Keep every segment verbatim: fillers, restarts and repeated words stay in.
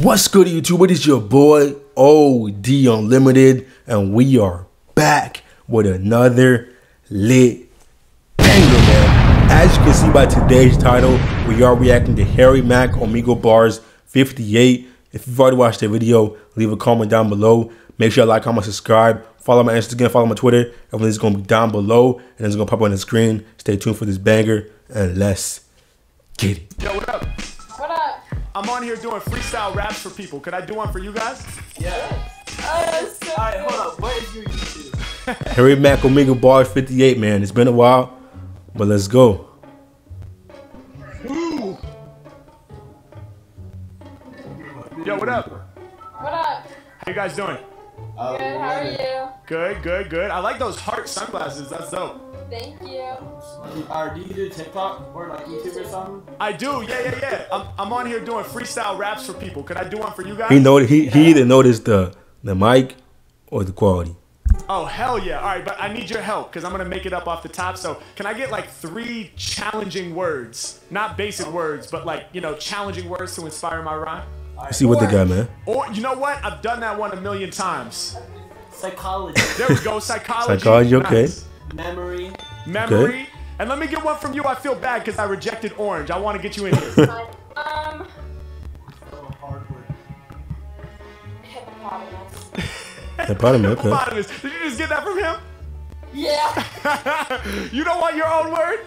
What's good, YouTube? It is your boy O D Unlimited, and we are back with another lit banger, man. As you can see by today's title, we are reacting to Harry Mack Omegle Bars fifty-eight. If you've already watched the video, leave a comment down below. Make sure you like, comment, subscribe. Follow my Instagram, follow my Twitter. Everything's going to be down below, and it's going to pop on the screen. Stay tuned for this banger, and let's get it. Yo, what up? I'm on here doing freestyle raps for people. Could I do one for you guys? Yeah. Oh, so all right, hold up. What is your YouTube? Harry Mack Omegle Bars fifty-eight, man. It's been a while, but let's go. Ooh. Yo, what up? What up? How you guys doing? Uh, good, how are you? Good, good, good. I like those heart sunglasses. That's dope. Thank you. Or do you do TikTok or like YouTube or something? I do, yeah, yeah, yeah. I'm, I'm on here doing freestyle raps for people. Could I do one for you guys? He know he, he either noticed the the mic or the quality. Oh hell yeah! All right, but I need your help because I'm gonna make it up off the top. So can I get like three challenging words, not basic words, but like you know challenging words to inspire my rhyme? Right. See what or, they got, man. Or you know what? I've done that one a million times. Psychology. There we go. Psychology. Psychology. Okay. Nice. Memory. Memory. Okay. And let me get one from you. I feel bad because I rejected orange. I want to get you in here. um. Hippopotamus. Hippopotamus. Hippopotamus. Did you just get that from him? Yeah. You don't want your own word?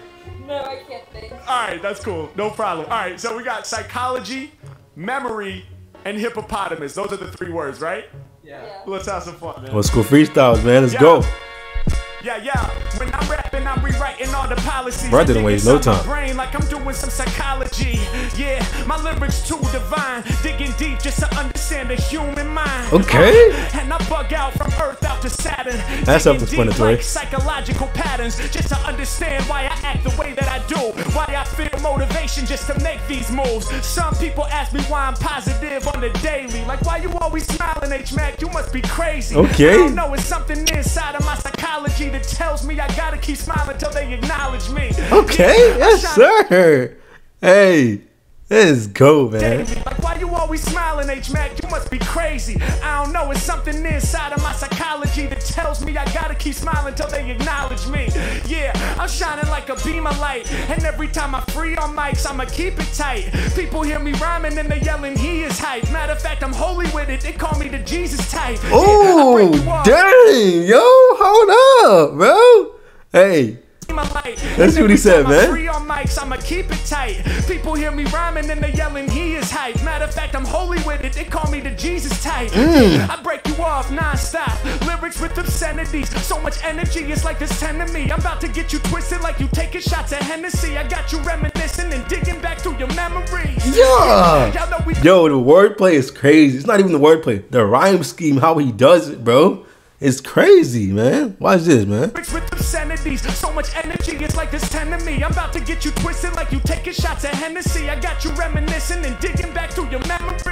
No, I can't think. All right, that's cool. No problem. All right, so we got psychology, memory, and hippopotamus. Those are the three words, right? Yeah. Yeah. Let's have some fun, man. Let's go freestyles, man. Let's yeah. go. Yeah, yeah. When I'm rapping, I'm rewriting all the policies. Bro, I didn't waste no time. Brain like I'm doing some psychology. Yeah, my lyrics too divine. Digging deep just to understand the human mind. Okay. And I bug out from Earth out to Saturn. That's up to twenty three. Psychological patterns just to understand why I act the way that I do. Why I feel motivation just to make these moves. Some people ask me why I'm positive on the daily. Like why you always smiling, H Mac? You must be crazy. Okay. I don't know, it's something inside of my psychology. It tells me I gotta keep smiling till they acknowledge me. Okay, yeah, yes sir. Hey, let's go, man. Like, why you always smiling, H Mac? You must be crazy. I don't know, it's something inside of my psychology that tells me I gotta keep smiling till they acknowledge me. Yeah, I'm shining like a beam of light, and every time I free on mics, I'ma keep it tight. People hear me rhyming and they yelling, he is hype. Matter of fact, I'm holy with it. They call me the Jesus type. Oh, yeah, dang, yo, hold up, bro. Hey. That's what he said, man. Free on mics, I'ma keep it tight. People hear me rhyming and they yelling, he is hype. Matter of fact, I'm holy with it. They call me the Jesus type. Mm. I break you off non-stop. Lyrics with obscenities. So much energy, it's like this ten to me. I'm about to get you twisted like you taking shots at Hennessy. I got you reminiscing and digging back through your memories. Yeah. Yo, the wordplay is crazy. It's not even the wordplay. The rhyme scheme, how he does it, bro. It's crazy, man. Watch this, man. With obscenities, so much energy, it's like this ten to me. I'm about to get you twisted like you taking shots at Hennessy. I got you reminiscing and digging back through your memories.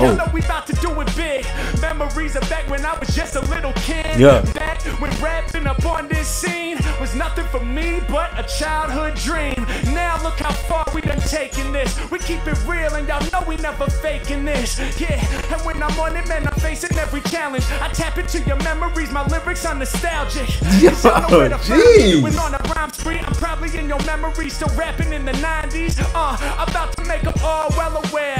Y'all know we about to do it big. Memories of back when I was just a little kid. Yeah. Back when rapping up on this scene was nothing for me but a childhood dream. Now look how far we done taking this. We keep it real and y'all know we never faking this. Yeah, and when I'm on it, man, I'm facing every challenge. I tap it to your memories, my lyrics are nostalgic. Yo, jeez. On a rhyme spree, I'm probably in your memory, still rapping in the nineties. Uh, about to make them all well aware.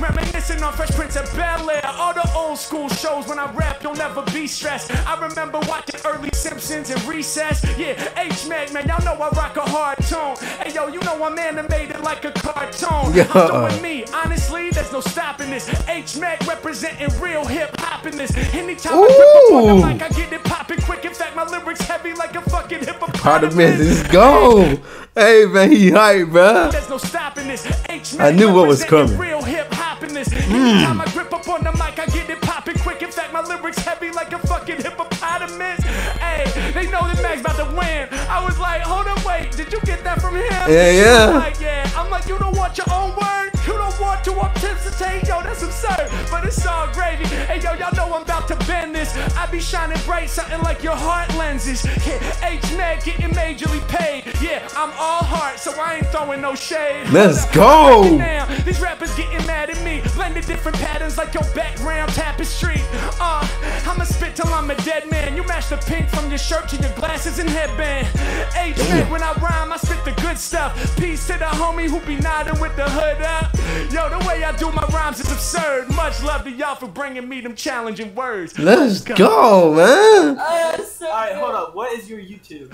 Reminiscing on Fresh Prince of Bel Air. All the old school shows when I rap, you'll never be stressed. I remember watching early Simpsons and Recess. Yeah, H Mac, man, y'all know I rock a hard tone. Hey, yo, you know I'm animated like a cartoon. Yo. I'm doing me, honestly, there's no stopping this. H Mac representing real hip hop in this. Anytime. Ooh. I get it popping quick. In fact, my lyrics heavy like a fucking hippopotamus. Let's go. Hey, man, he hype, bro. There's no stopping this. I knew what was coming. Real hip hop in this. Anytime I grip up on the mic, I get it popping quick. In fact, my lyrics heavy like a fucking hippopotamus. Hey, they know that Mac's about to win. I was like, hold up, wait. Did you get that from him? Yeah, yeah. Like, yeah. I'm like, you don't want your own word. You don't want to up tips to take. Yo, that's absurd. But it's all gravy. Hey, yo, y'all know I'm about to bend this. I be shining bright, something like your heart lenses. Yeah, H-Mac getting majorly paid. Yeah, I'm all heart, so I ain't throwing no shade. Let's go. Right now, these rappers getting mad at me. different patterns like your background tapestry. Uh, I'ma spit till I'm a dead man. You match the pink from your shirt to your glasses and headband. H-Mack, when I rhyme, I spit the good stuff. Peace to the homie who be nodding with the hood up. Yo, the way I do my rhymes is absurd. Much love to y'all for bringing me them challenging words. Let's go, man. Oh, so Alright, hold up. What is your YouTube?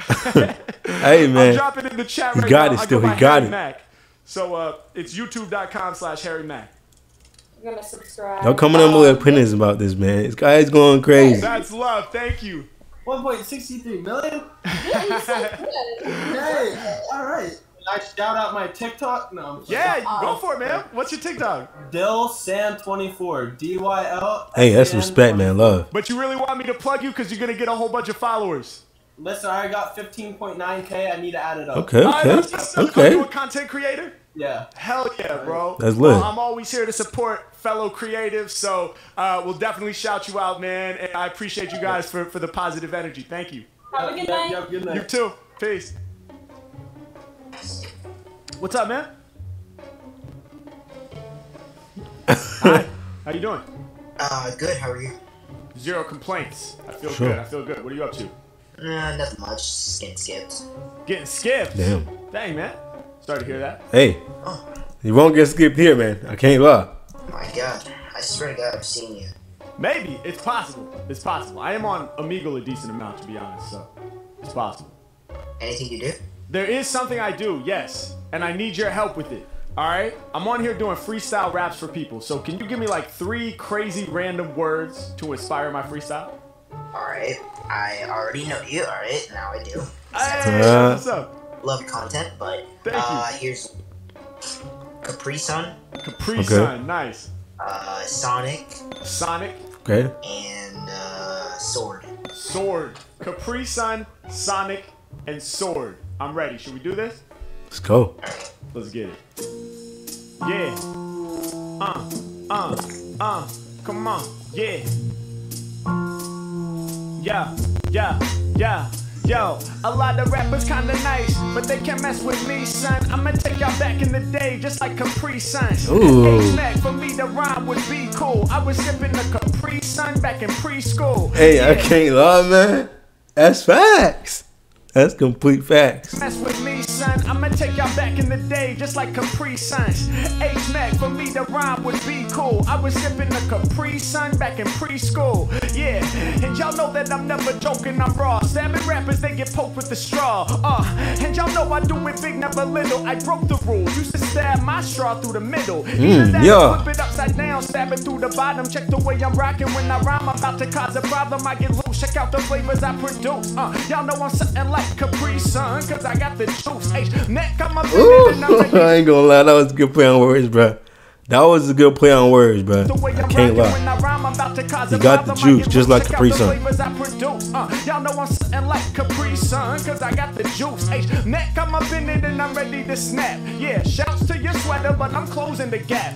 Hey, man. I'm dropping in the chat right now. He got it still. He got it. So uh, it's youtube.com slash Harry Mack. I'm gonna subscribe. Y'all coming up with opinions about this, man. This guy's going crazy. That's love. Thank you. one point six three million? Yeah, you're so good. Hey, all right. Can I shout out my TikTok? No. I'm yeah, kidding. Go for it, man. What's your TikTok? Dyl Sam Twenty Four. D Y L. Hey, that's respect, man. Love. But you really want me to plug you because you're gonna get a whole bunch of followers. Listen, I got fifteen point nine K. I need to add it up. Okay, okay, right, okay. You a content creator? Yeah. Hell yeah, bro. That's lit. Well, I'm always here to support fellow creatives, so uh, we'll definitely shout you out, man. And I appreciate you guys for, for the positive energy. Thank you. Have a good night. Have a good night. You too. Peace. What's up, man? Hi. How you doing? Uh, good. How are you? Zero complaints. I feel sure. good. I feel good. What are you up to? Uh, nothing much. Just getting skipped. Getting skipped? Damn. Dang, man. Sorry to hear that. Hey. Oh. You won't get skipped here, man. I can't lie. Oh my god. I swear to God, I've seen you. Maybe. It's possible. It's possible. I am on Omegle a decent amount, to be honest, so it's possible. Anything you do? There is something I do, yes. And I need your help with it. Alright? I'm on here doing freestyle raps for people, so can you give me like three crazy random words to inspire my freestyle? Alright, I already know you, alright, now I do. Hey, uh, what's up? Love content, but Thank uh, you. Here's Capri Sun. Capri okay. Sun, nice. Uh, Sonic. Sonic. Okay. And uh, Sword. Sword. Capri Sun, Sonic, and Sword. I'm ready. Should we do this? Let's go. Right. Let's get it. Yeah. Uh, uh, uh. Come on. Yeah. Yeah, yeah, yeah, yo. A lot of rappers kinda nice, but they can't mess with me, son. I'ma take y'all back in the day, just like Capri Sun. Hey, Mac, for me the rhyme would be cool. I was sipping the Capri Sun back in preschool. Hey, yeah. I can't lie, man. That's facts. That's complete facts. Mess with me, son. I'ma take y'all back in the day, just like Capri Sun. H-Mac, for me the rhyme would be cool. I was sipping the Capri Sun back in preschool. Yeah, and y'all know that I'm never joking, I'm raw. Stabbing rappers, they get poked with the straw. Uh, and y'all know I do it big, never little. I broke the rule, used to stab my straw through the middle. Mm, that yeah. Flip it upside down, stab it through the bottom. Check the way I'm rocking when I rhyme. I'm about to cause a problem, I get loose. Check out the flavors I produce. Uh, y'all know I'm something like Capri Sun, cause I got the juice. H-Mack, I'm a big I ain't gonna lie, that was a good play on words, bro. That was a good play on words, bro. I can't lie. You got the juice, just like Capri Sun. Y'all know I'm something like Capri Sun, cause I got the juice. H-Mack, I'm up in it and I'm ready to snap. Yeah, shouts to your sweater, but I'm closing the gap.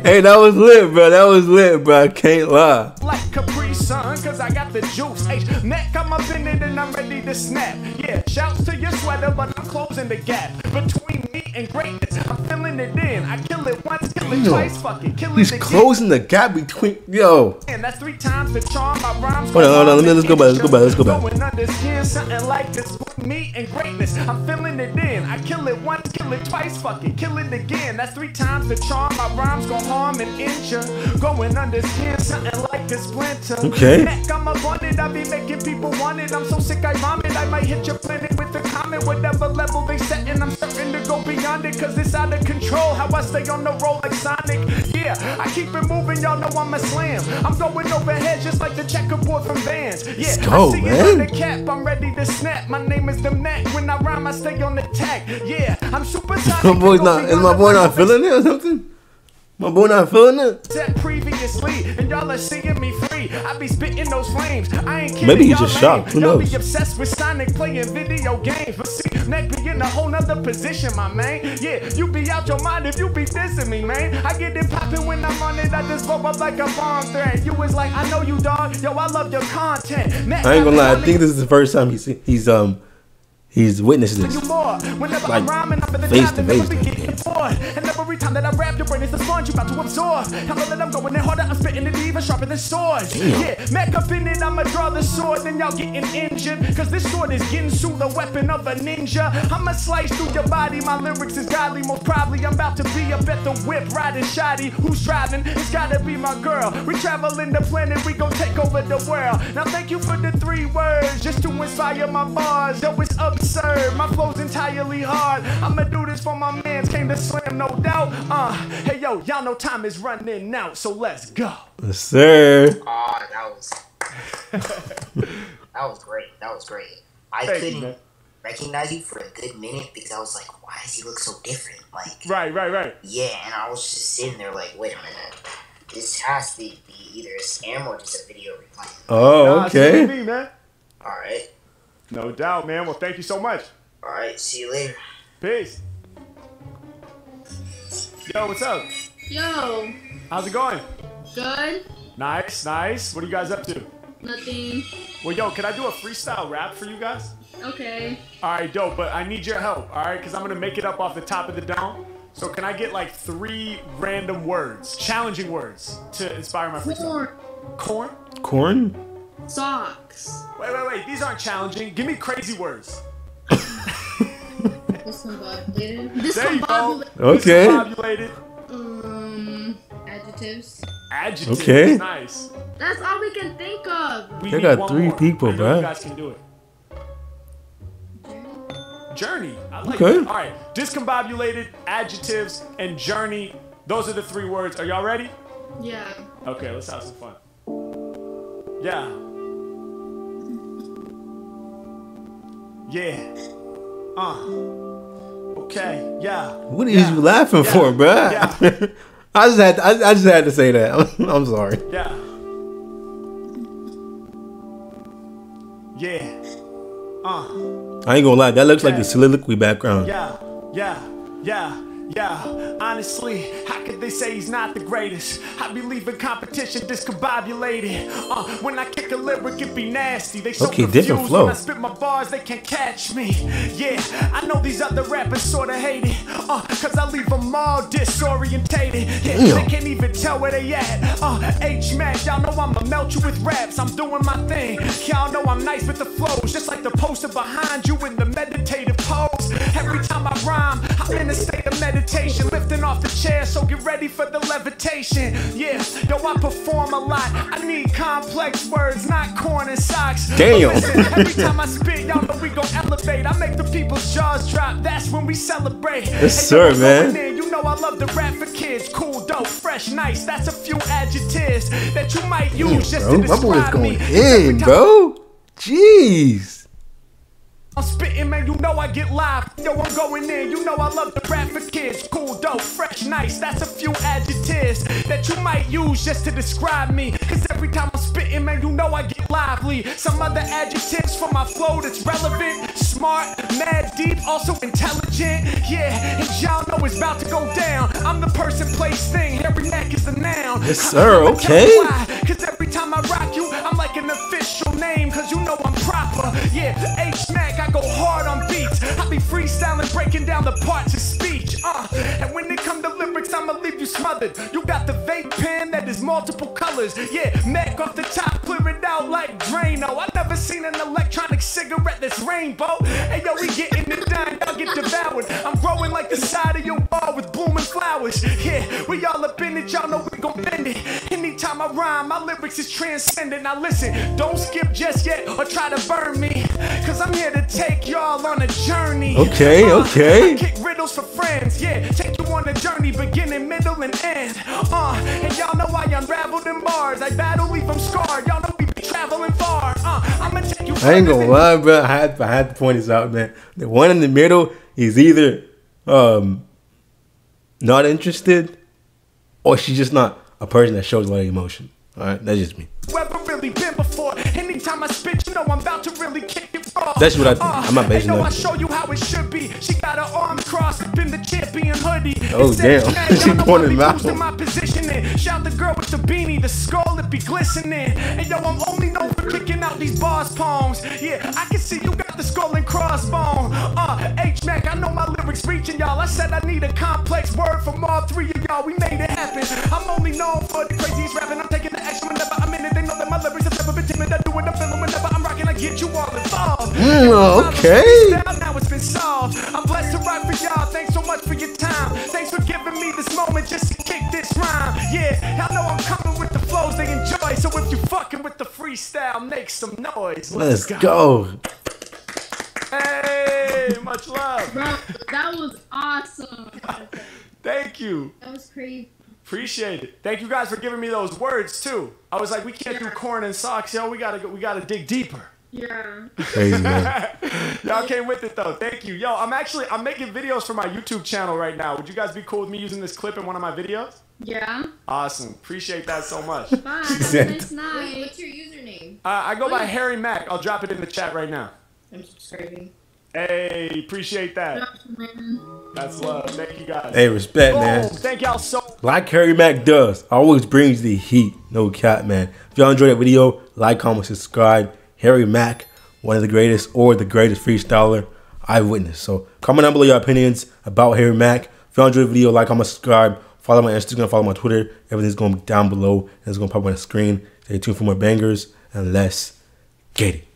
Hey, that was lit, bro. That was lit, bro. I can't lie. Like Capri Sun, cause I got the juice. H-Mack, I'm up in it and I'm ready to snap. Yeah, shouts to your sweater, but I'm closing the gap. Between me and greatness, I'm feeling it in. I kill it once, kill it twice, fuck it, kill it. He's closing the gap between yo. And that's three times the charm. My rhymes. Hold on, hold on. Let me, let's go back. Let's go back. Let's go back. Going under skin, something like this. Me and greatness. I'm feeling it in. I kill it once, kill it twice, fuck it, kill it again. That's three times the charm. My rhymes gon' harm and injure. Going under skin, something like this splinter. Okay. Neck, I'm up on it. I be making people want it. I'm so sick I vomit. I might hit your planet with a comment. Whatever level they set, and I'm starting to go beyond it, cause it's out of control. How I stay on the roll like Sonic. Yeah, I keep it moving. Y'all know I'm a slam. I'm going overhead just like the checkerboard from Vans. Yeah, let's go, I see man. It on the cap. I'm ready to snap. My name is the Mac. When I rhyme, I stay on the tack. Yeah, I'm super tired. My boy's not. Is my boy not feeling it or something? My boy not feeling it. Set previously, and y'all are seeing me free. I be spitting those flames. I ain't kidding. Maybe he's just shocked. Who knows? Y'all be obsessed with Sonic playing video games. But see, Mac be in a whole nother position, my man. Yeah, you be out your mind if you be dissing me, man. I get it popping when I'm on it. I just pop up like a bomb threat. You was like, I know you, dog. Yo, I love your content. Mac, I ain't gonna lie. I think this is the first time he's he's um. He's witnessed this, like, face to face. twenty-four. And every time that I rap, your brain is the sponge you about to absorb. How long that I'm going in harder, I'm spitting it even sharper than swords. Yeah, Mac up in it, I'ma draw the sword, then y'all getting injured. Cause this sword is Ginsu, the weapon of a ninja. I'ma slice through your body, my lyrics is godly. Most probably I'm about to be up at the whip, riding shoddy. Who's driving? It's gotta be my girl. We traveling the planet, we gon' take over the world. Now thank you for the three words, just to inspire my bars. Though it's absurd, my flow's entirely hard. I'ma do this for my mans, came to slam, no doubt. Uh, hey yo, y'all know time is running out, so let's go. Yes, sir. Ah, that was that was great. That was great. I Thank couldn't you, recognize you for a good minute because I was like, why does he look so different? Like, right, right, right. Yeah, and I was just sitting there like, wait a minute, this has to be either a scam or just a video replay. Oh, okay. Nah, see what you mean, man. All right. No doubt, man. Well, thank you so much. All right. See you later. Peace. Yo, what's up? Yo. How's it going? Good. Nice, nice. What are you guys up to? Nothing. Well, yo, can I do a freestyle rap for you guys? Okay. All right, dope. But I need your help, all right? Because I'm going to make it up off the top of the dome. So can I get, like, three random words, challenging words, to inspire my freestyle? Corn. Corn? Corn? Socks. Wait, wait, wait. These aren't challenging. Give me crazy words. Discombobulated. Discombobulated. Okay. Discombobulated. Um, adjectives. Adjectives. Okay. Nice. That's all we can think of. We they got three more. people, bro. You guys can do it. Journey. I like okay. That. All right. Discombobulated, adjectives, and journey. Those are the three words. Are y'all ready? Yeah. Okay. Let's have some fun. Yeah. Yeah. Uh. Okay. Yeah. What are yeah. you laughing yeah. for, bro? Yeah. I just had to, I, I just had to say that. I'm sorry. Yeah. Yeah. Uh. I ain't gonna lie. That looks yeah. like the soliloquy background. Yeah. Yeah. Yeah. Yeah, honestly, how could they say he's not the greatest? I believe in competition, discombobulated. Uh, when I kick a lyric, it be nasty. They so okay, different flow. When I spit my bars, they can't catch me. Yeah, I know these other rappers sort of hate it. Uh, Cause I leave them all disorientated. Yeah, they can't even tell where they at. Uh, H-Mack, y'all know I'ma melt you with raps. I'm doing my thing. Y'all know I'm nice with the flows. Just like the poster behind you in the meditative pose. Every time I rhyme, I'm in a state of meditation. Lifting off the chair, so get ready for the levitation. Yeah, yo, I perform a lot. I need complex words, not corn and socks. Damn. Listen, every time I spit, y'all know we gon' elevate. I make the people's jaws drop. That's when we celebrate. Yes, sir, man. You know I love the rap for kids. Cool, dope, fresh, nice. That's a few adjectives that you might use just to describe me. In, bro. Jeez. I'm spitting, man, you know I get live. Yo, I'm going in, you know I love the rap for kids. Cool, dope, fresh, nice, that's a few adjectives that you might use just to describe me. Cause every time I'm spitting, man, you know I get lively. Some other adjectives for my flow that's relevant. Smart, mad, deep, also intelligent. Yeah, and y'all know it's about to go down. I'm the person, place, thing, Harry Mack is the noun. Yes, sir, okay. Cause every time I rock you, I'm like an official name. Cause you know I'm proper, yeah, H-Mack. I go hard on beats. I be freestyling, breaking down the parts of speech. Uh, and when it come to lyrics, I'ma leave you smothered. You got the vape pen that is multiple colors. Yeah, Mac off the top, clear it out like Drano. I never seen an electronic cigarette that's rainbow. Hey yo, we getting it done, y'all get devoured. I'm growing like the side of your bar with blooming flowers. Yeah, we all up in it, y'all know we gon' bend it. Anytime I rhyme, my lyrics is transcendent. Now listen, don't skip just yet or try to burn me. Cause I'm here to take y'all on a journey. Okay, uh, okay. I kick riddles for friends, yeah. Take you on a journey, beginning, middle, and end. Uh, and y'all know I unraveled in bars. I battle, leave them scarred. Y'all know we be traveling far. Uh, I'ma take you. I ain't gonna lie, bro. I had, I had to point this out, man. The one in the middle is either um not interested, or she's just not a person that shows a lot of emotion. All right, that's just me. Really been before. Anytime I spit, you know I'm about to really kick it raw. That's what I think. Uh, I'm not basing that. I show you how it should be. She got her arms crossed up in the champion hoodie. Oh, damn. She pointed out. My positioning. Shout the girl with the beanie. The skull that be glistening. And yo, I'm only known for kicking out these bars poems. Yeah, I can see you got got the skull and crossbone. Uh, H Mac, I know my lyrics reaching y'all. I said I need a complex word from all three of y'all. We made it happen. I'm only known for the craziest rapping. I'm taking the action whenever I'm in it. They know that my lyrics have never been timid. I do what I'm feeling whenever I'm rocking. I get you all involved. Mm, okay. Now it's been solved. I'm blessed to write for y'all. Thanks so much for your time. Thanks for giving me this moment just to kick this rhyme. Yeah, I know I'm coming with the flows they enjoy. So if you fucking with the freestyle, make some noise. Let's, Let's go. go. Hey, much love. Bro, that was awesome. Thank you. That was crazy. Appreciate it. Thank you guys for giving me those words too. I was like, we can't yeah. do corn and socks, yo. We gotta go. We gotta dig deeper. Yeah. Crazy, man. Y'all came with it though. Thank you, yo. I'm actually I'm making videos for my YouTube channel right now. Would you guys be cool with me using this clip in one of my videos? Yeah. Awesome. Appreciate that so much. Bye. Nice night. What's your username? Uh, I go what? by Harry Mack. I'll drop it in the chat right now. I'm subscribing. Hey, appreciate that. That's love. Thank you guys. Hey, respect, man. Oh, thank y'all so much. Like Harry Mack does, always brings the heat. No cap, man. If y'all enjoyed that video, like, comment, subscribe. Harry Mack, one of the greatest or the greatest freestyler I've witnessed. So comment down below your opinions about Harry Mack. If y'all enjoyed the video, like, comment, subscribe. Follow my Instagram, follow my Twitter. Everything's going to be down below and it's going to pop on the screen. Stay tuned for more bangers and let's get it.